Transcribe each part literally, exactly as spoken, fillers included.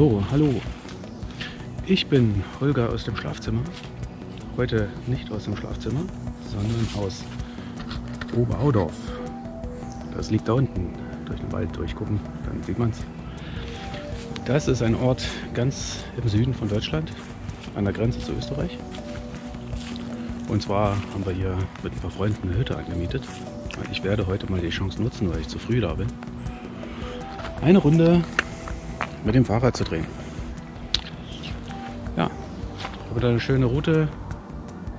So, hallo. Ich bin Holger aus dem Schlafzimmer. Heute nicht aus dem Schlafzimmer, sondern aus Oberaudorf. Das liegt da unten. Durch den Wald durchgucken, dann sieht man es. Das ist ein Ort ganz im Süden von Deutschland, an der Grenze zu Österreich. Und zwar haben wir hier mit ein paar Freunden eine Hütte angemietet. Ich werde heute mal die Chance nutzen, weil ich zu früh da bin, eine Runde mit dem Fahrrad zu drehen. Ja, ich habe da eine schöne Route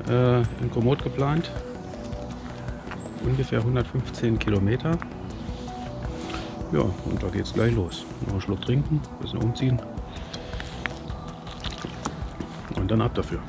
äh, in Komoot geplant. Ungefähr hundertfünfzehn Kilometer. Ja, und da geht es gleich los. Noch einen Schluck trinken, ein bisschen umziehen und dann ab dafür.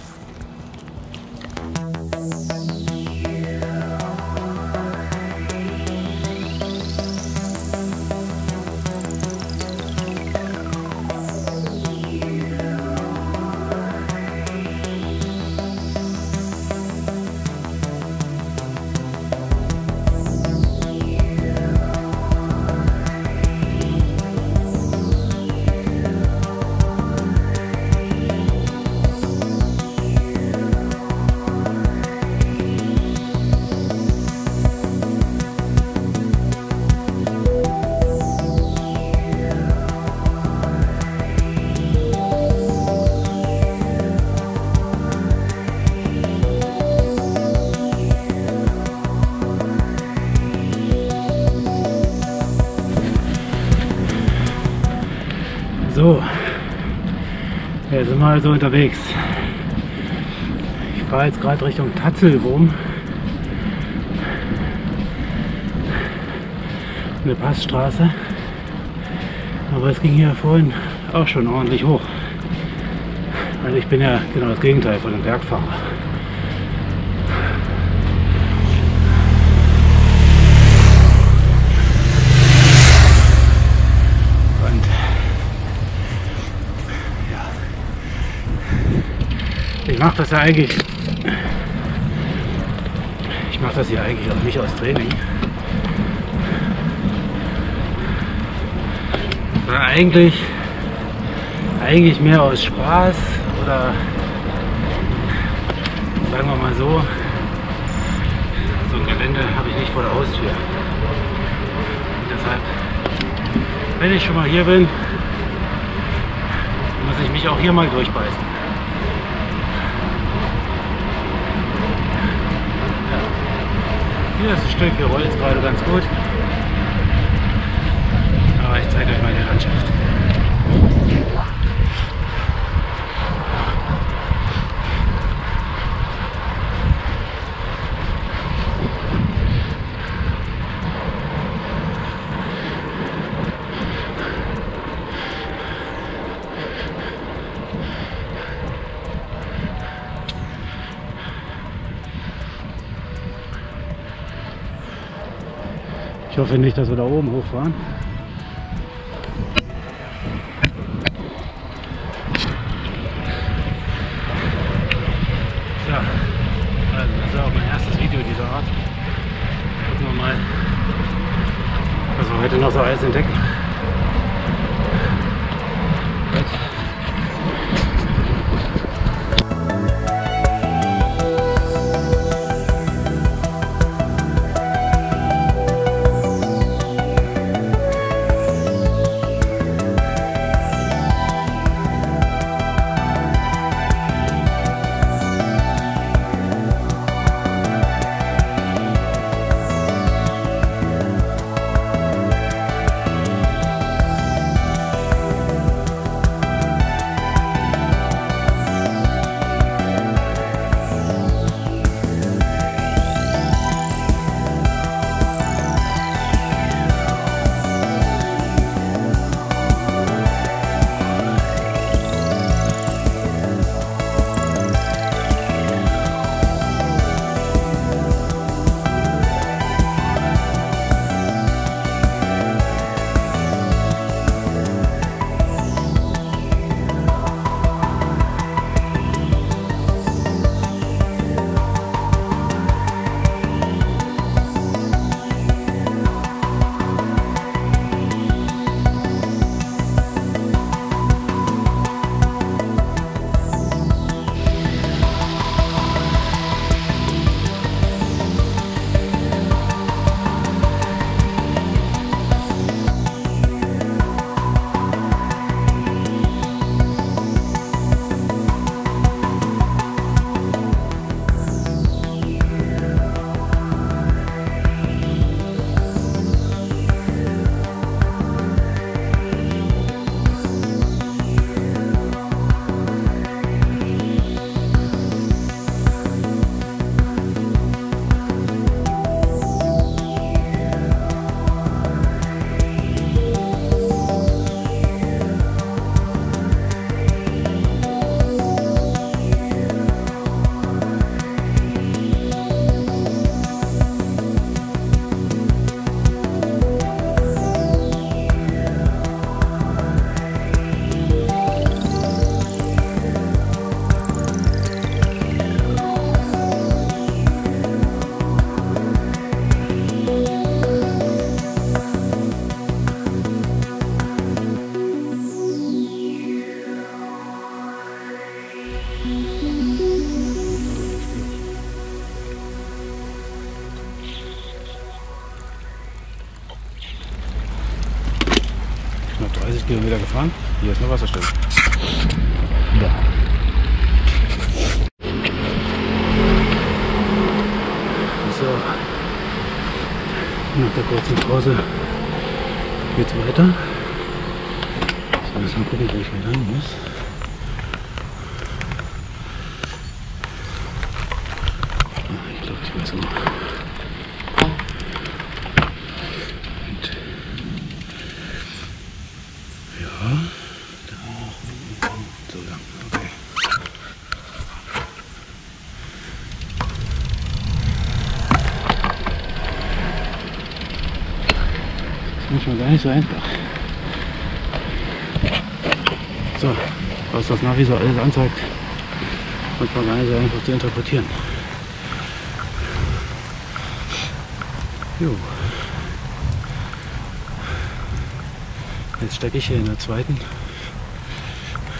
So, jetzt sind wir also unterwegs. Ich fahre jetzt gerade Richtung Tatzelwurm. Eine Passstraße. Aber es ging hier vorhin auch schon ordentlich hoch. Also ich bin ja genau das Gegenteil von einem Bergfahrer. Ich mache das ja eigentlich, ich mache das ja eigentlich auch nicht aus Training. Sondern eigentlich, eigentlich mehr aus Spaß oder sagen wir mal so, so ein Gelände habe ich nicht vor der Haustür. Und deshalb, wenn ich schon mal hier bin, muss ich mich auch hier mal durchbeißen. Das Stück hier rollt jetzt gerade ganz gut, aber ich zeige euch mal die Landschaft. Ich hoffe nicht, dass wir da oben hochfahren. So, also das ist auch mein erstes Video dieser Art. Gucken wir mal, was wir heute noch so alles entdecken. Knapp dreißig Kilometer gefahren. Hier ist eine Wasserstelle. Da. So. Nach der kurzen Pause geht's weiter. So, jetzt mal gucken, wo ich wieder lang muss. Ich glaube, ich weiß noch. Manchmal gar nicht so einfach. So, was das Navi so alles anzeigt, manchmal gar nicht so einfach zu interpretieren. Jo. Jetzt stecke ich hier in der zweiten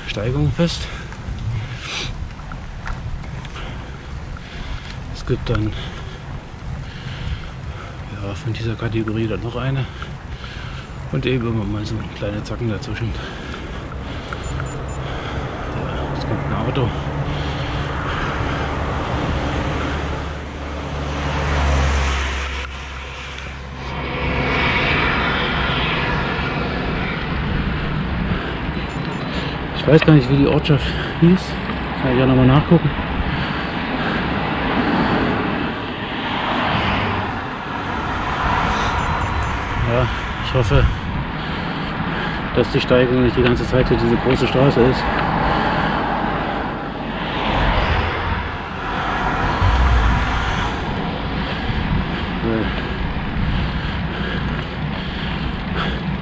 Steigung fest. Es gibt dann ja, von dieser Kategorie dann noch eine. Und eben immer mal so kleine Zacken dazwischen. Ja, jetzt kommt ein Auto. Ich weiß gar nicht, wie die Ortschaft hieß. Kann ich ja nochmal nachgucken. Ja, ich hoffe, dass die Steigung nicht die ganze Zeit hier diese große Straße ist.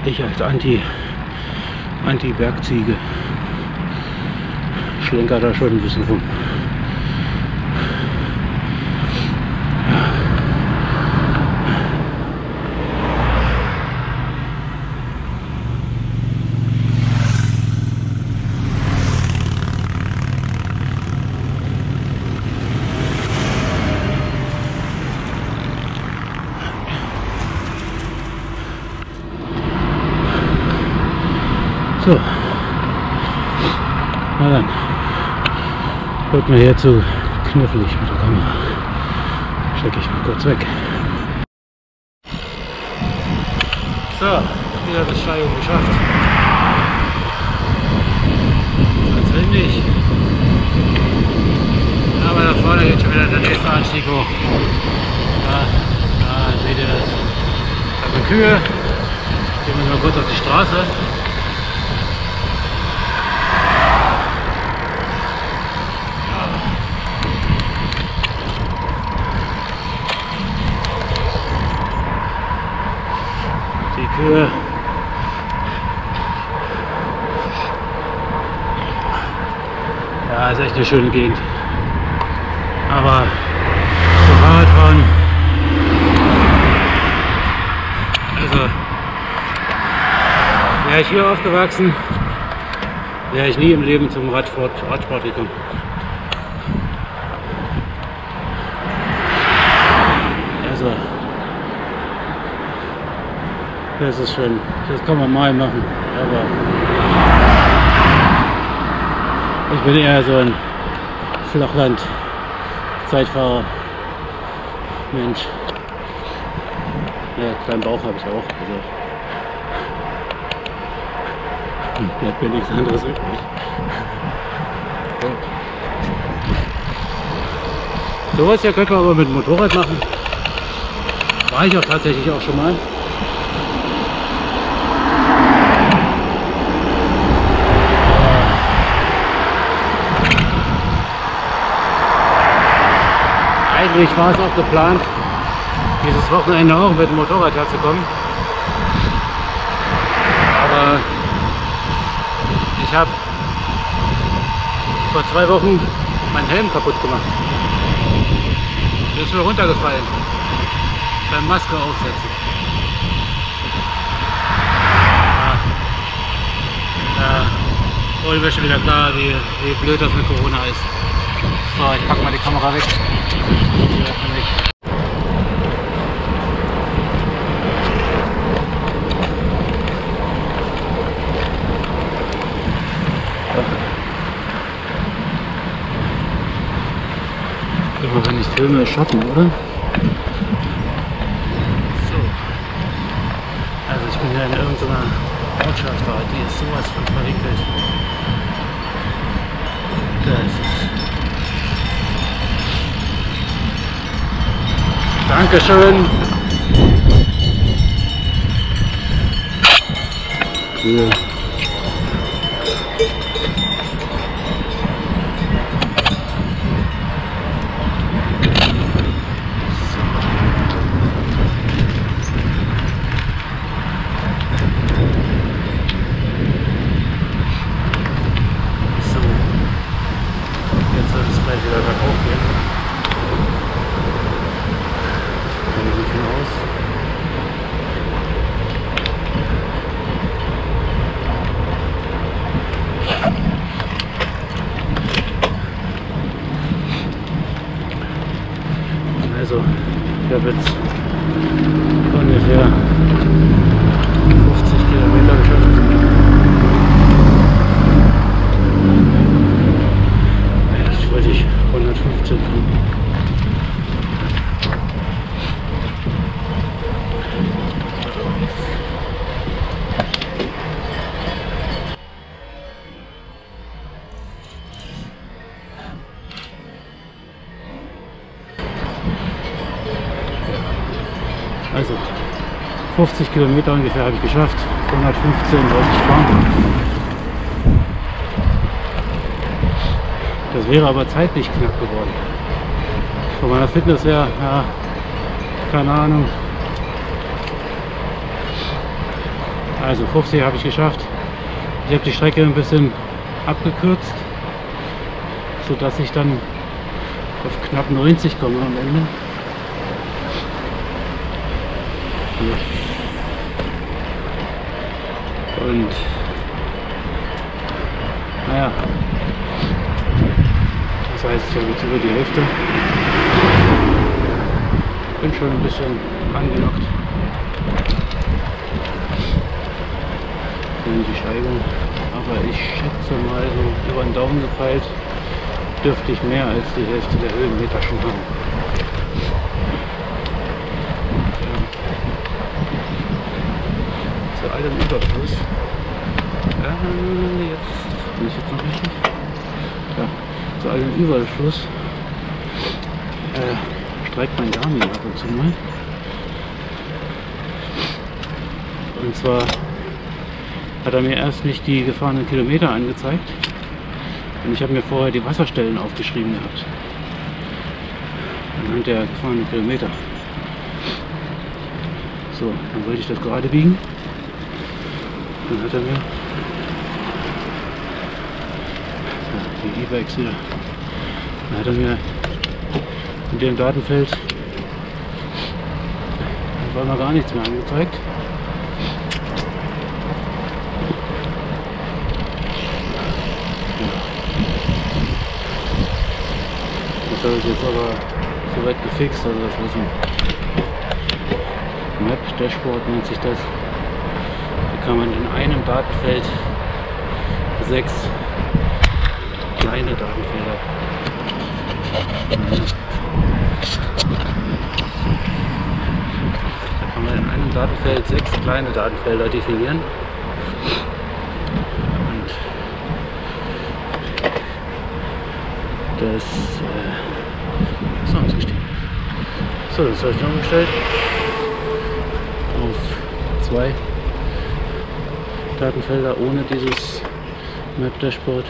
Ich als Anti, Anti-Bergziege schlenker da schon ein bisschen rum. So, na dann, wird mir hier zu knifflig mit der Kamera. Stecke ich mal kurz weg. So, wieder das Steigung geschafft. Ganz windig. Aber da vorne geht schon wieder der nächste Anstieg hoch. Da, da seht ihr das. Da sind Kühe. Gehen wir mal kurz auf die Straße. Höhe. Ja, ist echt eine schöne Gegend. Aber zum Fahrradfahren, also wäre ich hier aufgewachsen, wäre ich nie im Leben zum Radsport, Radsport gekommen. Also das ist schön, das kann man mal machen, aber ich bin eher so ein Flachland-Zeitfahrer, Mensch, ja, kleinen Bauch habe ich auch, also bleibt mir nichts anderes übrig. Sowas ja könnte man aber mit dem Motorrad machen, war ich auch tatsächlich auch schon mal. Eigentlich war es auch geplant, dieses Wochenende auch mit dem Motorrad herzukommen. Aber ich habe vor zwei Wochen meinen Helm kaputt gemacht. Der ist mir runtergefallen beim Maske aufsetzen. Da wurde mir schon wieder klar, wie, wie blöd das mit Corona ist. Kamera weg. Aber wenn ich filme, ist Schatten, oder? So. Also ich bin ja in irgendeiner Ortschaft, aber die ist sowas von verwickelt. Da ist es. Dankeschön! Cool. Also ich habe jetzt ungefähr fünfzig Kilometer geschafft. Eigentlich wollte ich hundertfünfzehn tun. Also fünfzig Kilometer ungefähr habe ich geschafft, hundertfünfzehn wollte ich fahren. Das wäre aber zeitlich knapp geworden. Von meiner Fitness her, ja, keine Ahnung. Also fünfzig habe ich geschafft. Ich habe die Strecke ein bisschen abgekürzt, sodass ich dann auf knapp neunzig komme am Ende. Und naja, das heißt, ich habe jetzt über die Hälfte, bin schon ein bisschen angelockt. Und die Scheiben, aber ich schätze mal so über den Daumen gepeilt, dürfte ich mehr als die Hälfte der Höhenmeter schon haben. Im Überfluss. Äh, jetzt bin ich jetzt noch richtig. Ja, zu allem Überfluss äh, streikt mein Garmin ab und zu mal. Und zwar hat er mir erst nicht die gefahrenen Kilometer angezeigt. Und ich habe mir vorher die Wasserstellen aufgeschrieben gehabt. Anhand der gefahrenen Kilometer. So, dann wollte ich das gerade biegen. Dann hat er mir die E-Bikes wieder. Dann hat er mir in dem Datenfeld war noch gar nichts mehr angezeigt. Das habe ich jetzt aber soweit gefixt, also das ist ein Map-Dashboard, nennt sich das. Kann man in einem Datenfeld sechs kleine Datenfelder. Da kann man in einem Datenfeld sechs kleine Datenfelder definieren. Und das äh, ist noch ausgestellt. So, das habe ich noch umgestellt auf zwei Datenfelder ohne dieses Map-Dashboard.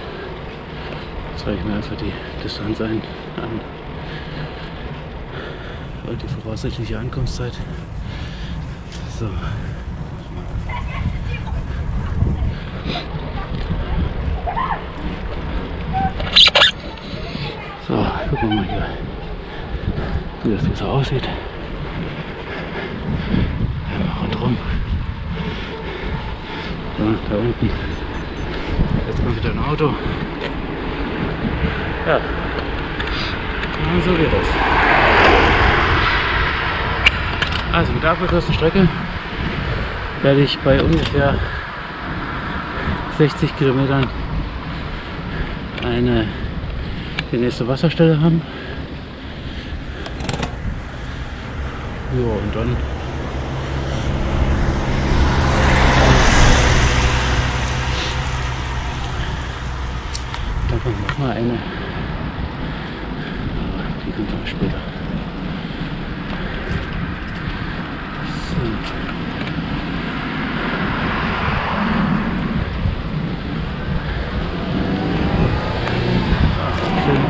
Jetzt zeige ich mir einfach die Distanz ein an und die voraussichtliche Ankunftszeit. So. So, gucken wir mal hier, wie das hier so aussieht. Einmal rundherum. Da unten. Jetzt kommt wieder ein Auto. Ja. Und so geht das. Also mit der abgekürzten Strecke werde ich bei ungefähr sechzig Kilometern eine die nächste Wasserstelle haben. Ja, und dann davon nochmal eine, die kommt dann später. So.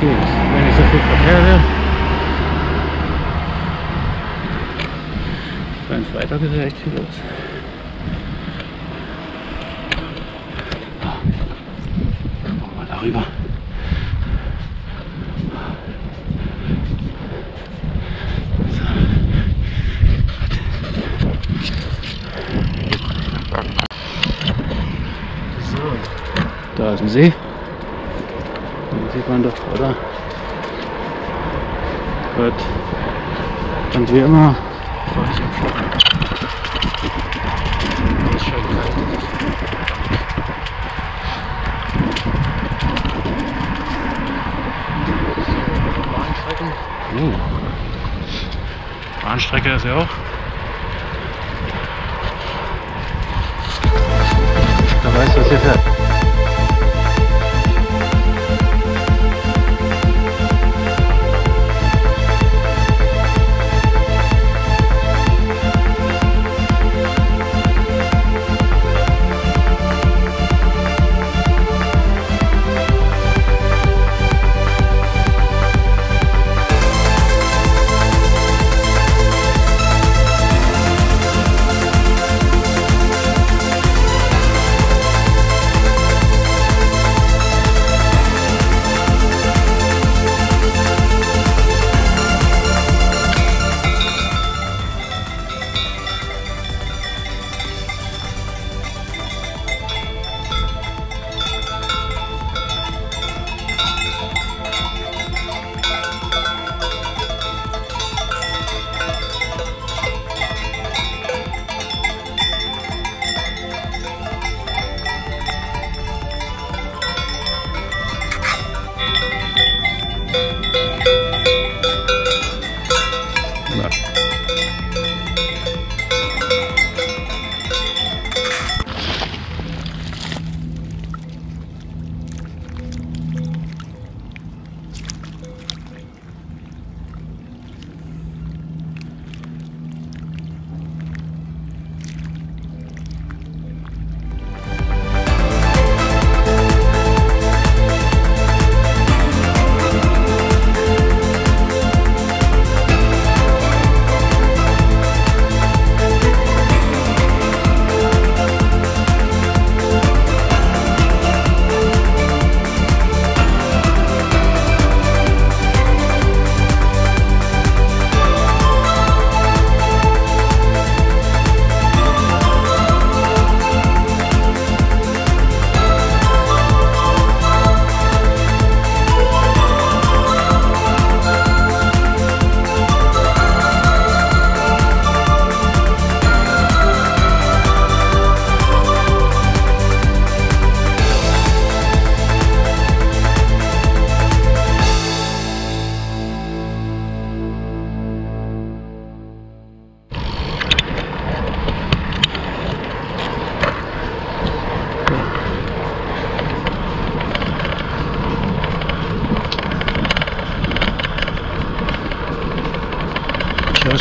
Wenn nicht so viel Verkehr wäre. Beim Freitag ist ja echt viel los. Machen wir darüber. So. Da ist ein See. Sieht man doch, oder? Gut. Und wie immer war ich im Schatten. Das ist schon kalt. So, Bahnstrecke. Uh. Bahnstrecke ist ja auch. Da weißt du, was hier fährt.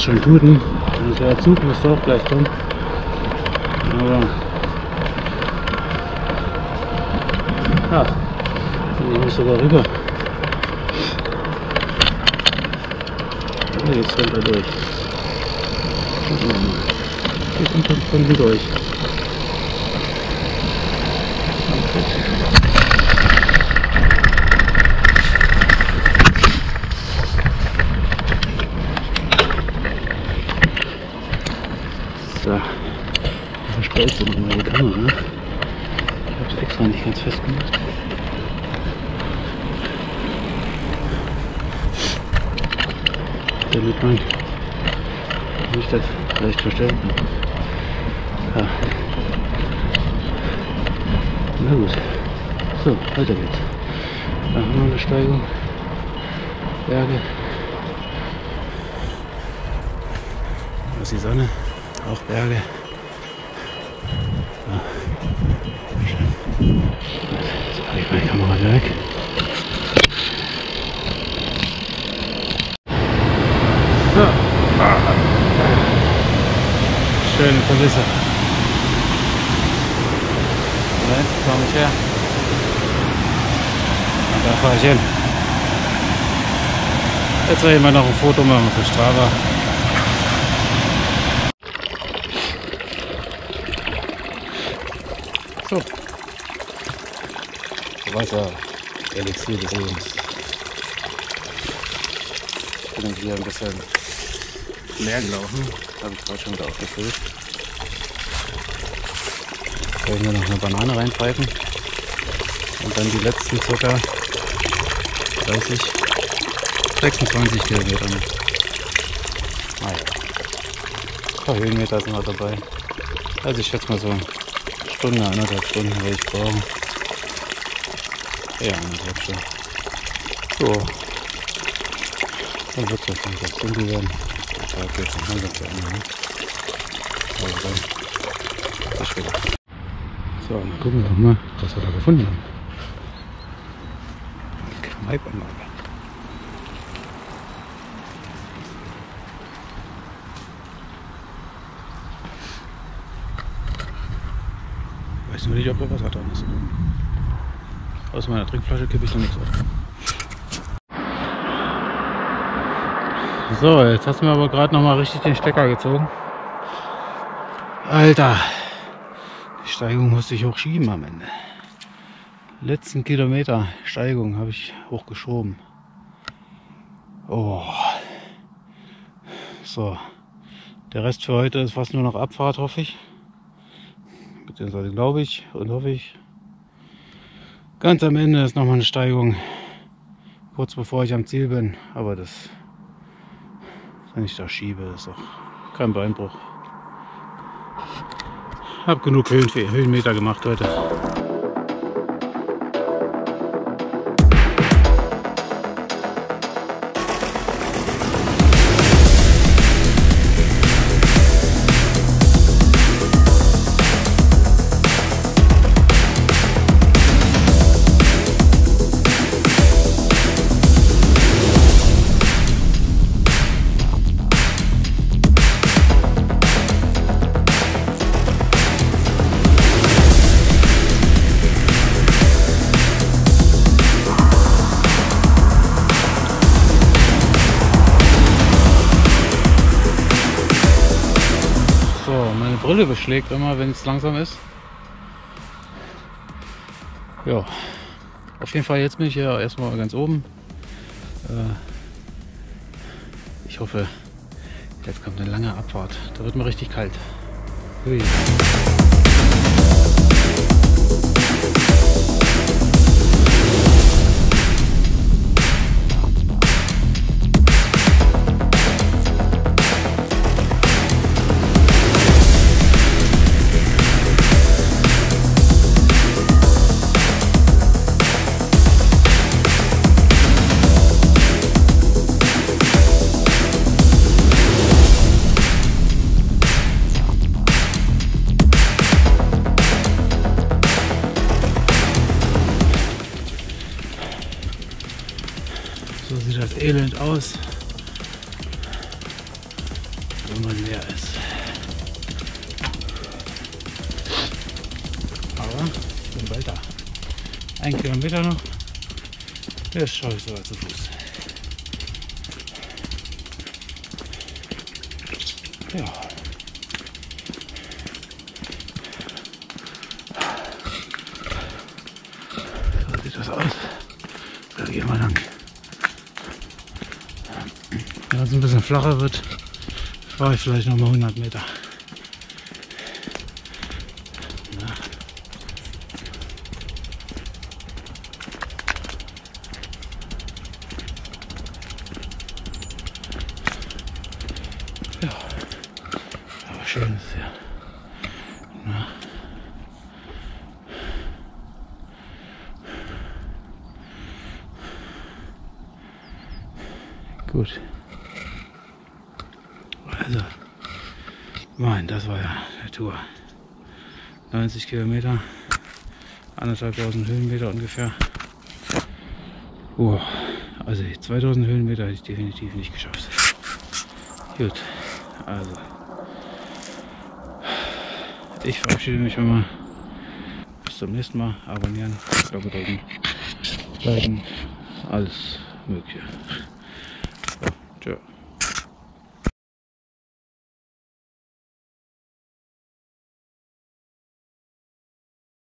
Schon tuten. Also der Zug müsste auch gleich kommen. Aber ja, ich muss sogar rüber. Und jetzt rennt er durch. Jetzt kommt er von durch. Verstellst du nochmal die Kamera? Ich habe es extra nicht ganz fest gemacht. damit man sich das leicht verstellen kann. Ja. Na gut. So, weiter geht's. Da haben wir eine Steigung. Berge. Da ist die Sonne. Auch Berge. Ja. Jetzt habe ich meine Kamera weg. So. Ah. Schöne Kulisse. Nein, komm ich her. Und da fahre ich hin. Jetzt werde ich mal noch ein Foto machen für Strava. So. Wasser, Elixier des Lebens. Ich bin hier ein bisschen mehr gelaufen. Habe ich gerade schon wieder aufgefüllt. Jetzt werden wir noch eine Banane reinpfeifen. Und dann die letzten ca. dreißig, sechsundzwanzig Kilometer. Naja. Ein paar Höhenmeter sind noch dabei. Also ich schätze mal so. Stunde, anderthalb Stunden werde ich brauchen. Ja, anderthalb Stunden. So. Dann wird es jetzt anderthalb Stunden werden. Da geht es noch anderthalb Stunden. Also dann. Ist wieder. So, dann gucken wir doch mal, was wir da gefunden haben. Kneipanlage. Ich weiß nur nicht, ob da Wasser dran ist. Aus meiner Trinkflasche kippe ich noch nichts auf. So, jetzt hast du mir aber gerade noch mal richtig den Stecker gezogen. Alter! Die Steigung musste ich hochschieben am Ende. Letzten Kilometer Steigung habe ich hochgeschoben. Oh. So. Der Rest für heute ist fast nur noch Abfahrt, hoffe ich. Beziehungsweise glaube ich und hoffe ich. Ganz am Ende ist nochmal eine Steigung, kurz bevor ich am Ziel bin. Aber das, wenn ich da schiebe, ist auch kein Beinbruch. Hab genug Höhenmeter gemacht heute. Brille beschlägt immer, wenn es langsam ist. Ja, auf jeden Fall jetzt bin ich ja erstmal ganz oben. Ich hoffe, jetzt kommt eine lange Abfahrt. Da wird mir richtig kalt. Ui. Elend aus, wenn man leer ist. Aber ich bin bald da. Ein Kilometer noch. Jetzt schaue ich sogar zu Fuß. Ja. So sieht das aus. Da gehen wir lang. Wenn es ein bisschen flacher wird, fahre ich vielleicht noch mal hundert Meter. Ja. schön. Ja. Gut. Also, mein, das war ja eine Tour. neunzig Kilometer, anderthalbtausend Höhenmeter ungefähr. Oh, also zweitausend Höhenmeter hätte ich definitiv nicht geschafft. Gut, also ich verabschiede mich schon mal. Bis zum nächsten Mal. Abonnieren, Glocke drücken, liken, alles Mögliche. Tschö.